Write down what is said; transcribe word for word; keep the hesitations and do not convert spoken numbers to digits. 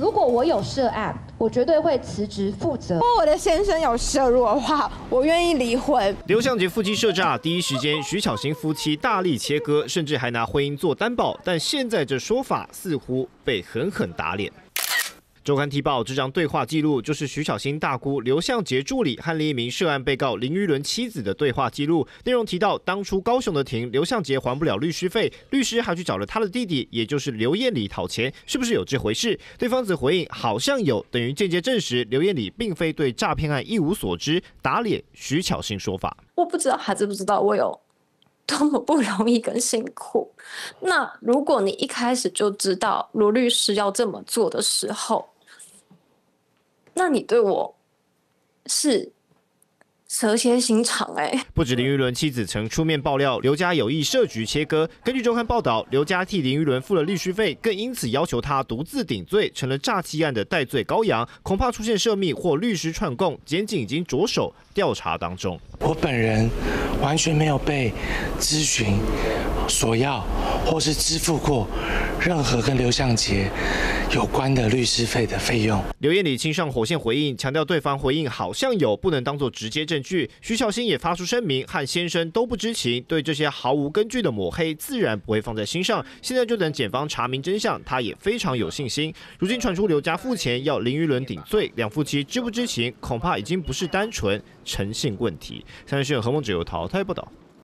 如果我有涉案，我绝对会辞职负责。如果我的先生有涉入的话，我愿意离婚。刘向杰夫妻涉诈，第一时间徐巧芯夫妻大力切割，甚至还拿婚姻做担保。但现在这说法似乎被狠狠打脸。 周刊踢爆这张对话记录，就是徐巧芯大姑刘向杰助理和另一名涉案被告林昱伦妻子的对话记录。内容提到，当初高雄的庭，刘向杰还不了律师费，律师还去找了他的弟弟，也就是刘彦礼讨钱，是不是有这回事？对方则回应好像有，等于间接证实刘彦礼并非对诈骗案一无所知，打脸徐巧芯说法。我不知道孩子不知道我有多么不容易跟辛苦。那如果你一开始就知道罗律师要这么做的时候， 那你对我是蛇蝎心肠哎！不止林昱伦妻子曾出面爆料，刘家有意设局切割。根据周刊报道，刘家替林昱伦付了律师费，更因此要求他独自顶罪，成了诈欺案的代罪羔羊，恐怕出现涉密或律师串供。检警已经着手调查当中。我本人完全没有被咨询、索要或是支付过任何跟刘向杰 有关的律师费的费用，刘彦礼亲上火线回应，强调对方回应好像有，不能当作直接证据。徐巧芯也发出声明，和先生都不知情，对这些毫无根据的抹黑，自然不会放在心上。现在就等检方查明真相，他也非常有信心。如今传出刘家付钱要林昱伦顶罪，两夫妻知不知情，恐怕已经不是单纯诚信问题。三立新闻何孟哲、游淘汰报道。